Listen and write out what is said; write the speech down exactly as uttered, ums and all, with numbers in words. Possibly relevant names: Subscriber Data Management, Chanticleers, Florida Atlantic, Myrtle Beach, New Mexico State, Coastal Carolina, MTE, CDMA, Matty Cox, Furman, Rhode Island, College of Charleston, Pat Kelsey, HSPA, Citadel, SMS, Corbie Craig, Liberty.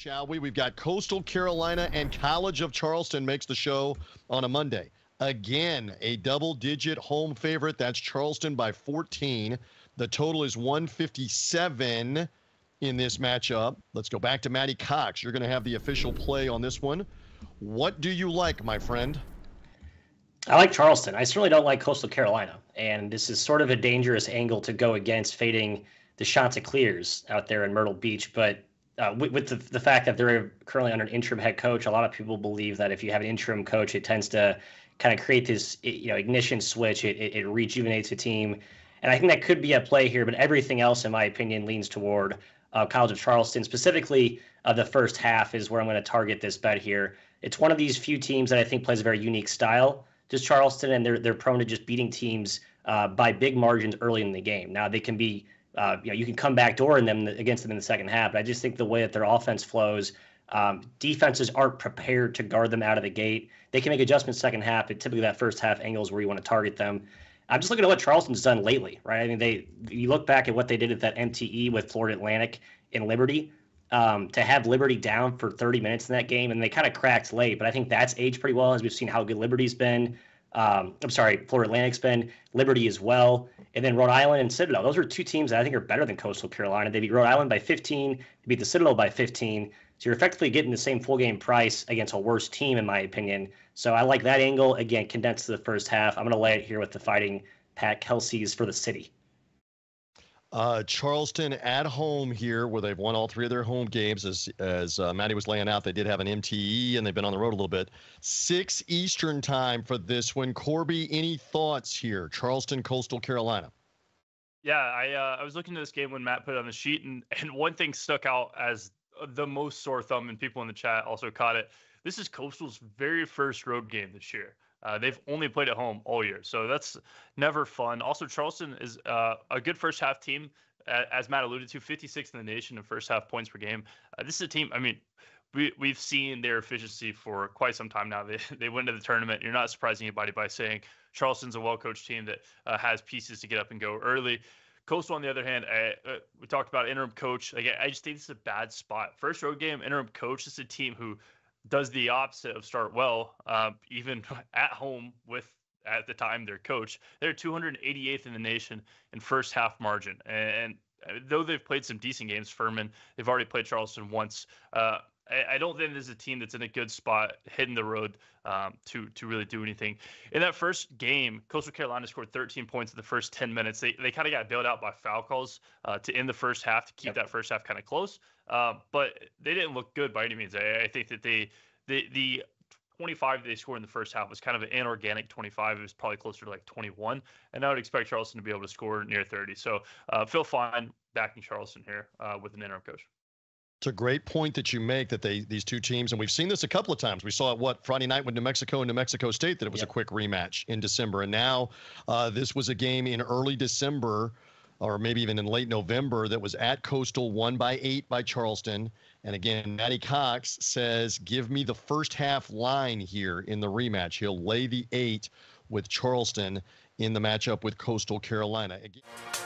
shall we? We've got Coastal Carolina and College of Charleston makes the show on a Monday. Again, a double-digit home favorite. That's Charleston by fourteen. The total is one fifty-seven in this matchup. Let's go back to Matty Cox. You're going to have the official play on this one. What do you like, my friend? I like Charleston. I certainly don't like Coastal Carolina. And this is sort of a dangerous angle to go against, fading the Chanticleers out there in Myrtle Beach. But uh, with, with the, the fact that they're currently under an interim head coach, a lot of people believe that if you have an interim coach, it tends to kind of create this, you know, ignition switch. It, it, it rejuvenates a team. And I think that could be at play here. But everything else, in my opinion, leans toward uh, College of Charleston. Specifically, uh, the first half is where I'm going to target this bet here. It's one of these few teams that I think plays a very unique style, just Charleston, and they're they're prone to just beating teams uh, by big margins early in the game. Now they can be, uh, you know, you can come backdoor in them against them in the second half. But I just think the way that their offense flows, um, defenses aren't prepared to guard them out of the gate. They can make adjustments second half, but typically that first half angle is where you want to target them. I'm just looking at what Charleston's done lately, right? I mean, they you look back at what they did at that M T E with Florida Atlantic and Liberty. Um, to have Liberty down for thirty minutes in that game, and they kind of cracked late, but I think that's aged pretty well as we've seen how good Liberty's been. Um, I'm sorry, Florida Atlantic's been, Liberty as well, and then Rhode Island and Citadel. Those are two teams that I think are better than Coastal Carolina. They beat Rhode Island by fifteen, they beat the Citadel by fifteen, so you're effectively getting the same full game price against a worse team, in my opinion. So I like that angle. Again, condensed to the first half. I'm going to lay it here with the Fighting Pat Kelsey's for the city. Uh, Charleston at home here, where they've won all three of their home games. As as uh, Matty was laying out, they did have an M T E, and they've been on the road a little bit. six Eastern time for this one. Corby, any thoughts here? Charleston, Coastal Carolina. Yeah, I uh, I was looking at this game when Matt put it on the sheet, and, and one thing stuck out as the most sore thumb, and people in the chat also caught it. This is Coastal's very first road game this year. Uh, they've only played at home all year, so that's never fun. Also, Charleston is uh, a good first-half team, as Matt alluded to, fifty-sixth in the nation in first-half points per game. Uh, this is a team, I mean, we, we've seen their efficiency for quite some time now. They, they went to the tournament. You're not surprising anybody by saying Charleston's a well-coached team that uh, has pieces to get up and go early. Coastal, on the other hand, I, uh, we talked about interim coach. Like, I just think this is a bad spot. First road game, interim coach. This is a team who – does the opposite of start well, uh, even at home with, at the time, their coach. They're two hundred eighty-eighth in the nation in first half margin. And, and though they've played some decent games, Furman, they've already played Charleston once. Uh, I, I don't think this is a team that's in a good spot, hitting the road um, to to really do anything. In that first game, Coastal Carolina scored thirteen points in the first ten minutes. They they kind of got bailed out by foul calls uh, to end the first half, to keep yep. that first half kind of close. Uh, but they didn't look good by any means. I, I think that they, the the twenty-five they scored in the first half was kind of an inorganic twenty-five. It was probably closer to like twenty-one. And I would expect Charleston to be able to score near thirty. So uh, feel fine backing Charleston here uh, with an interim coach. It's a great point that you make, that they these two teams, and we've seen this a couple of times. We saw it, what, Friday night with New Mexico and New Mexico State, that it was yep. a quick rematch in December. And now uh, this was a game in early December, or maybe even in late November, that was at Coastal, won by eight by Charleston. And again, Matty Cox says, give me the first half line here in the rematch. He'll lay the eight with Charleston in the matchup with Coastal Carolina. Again-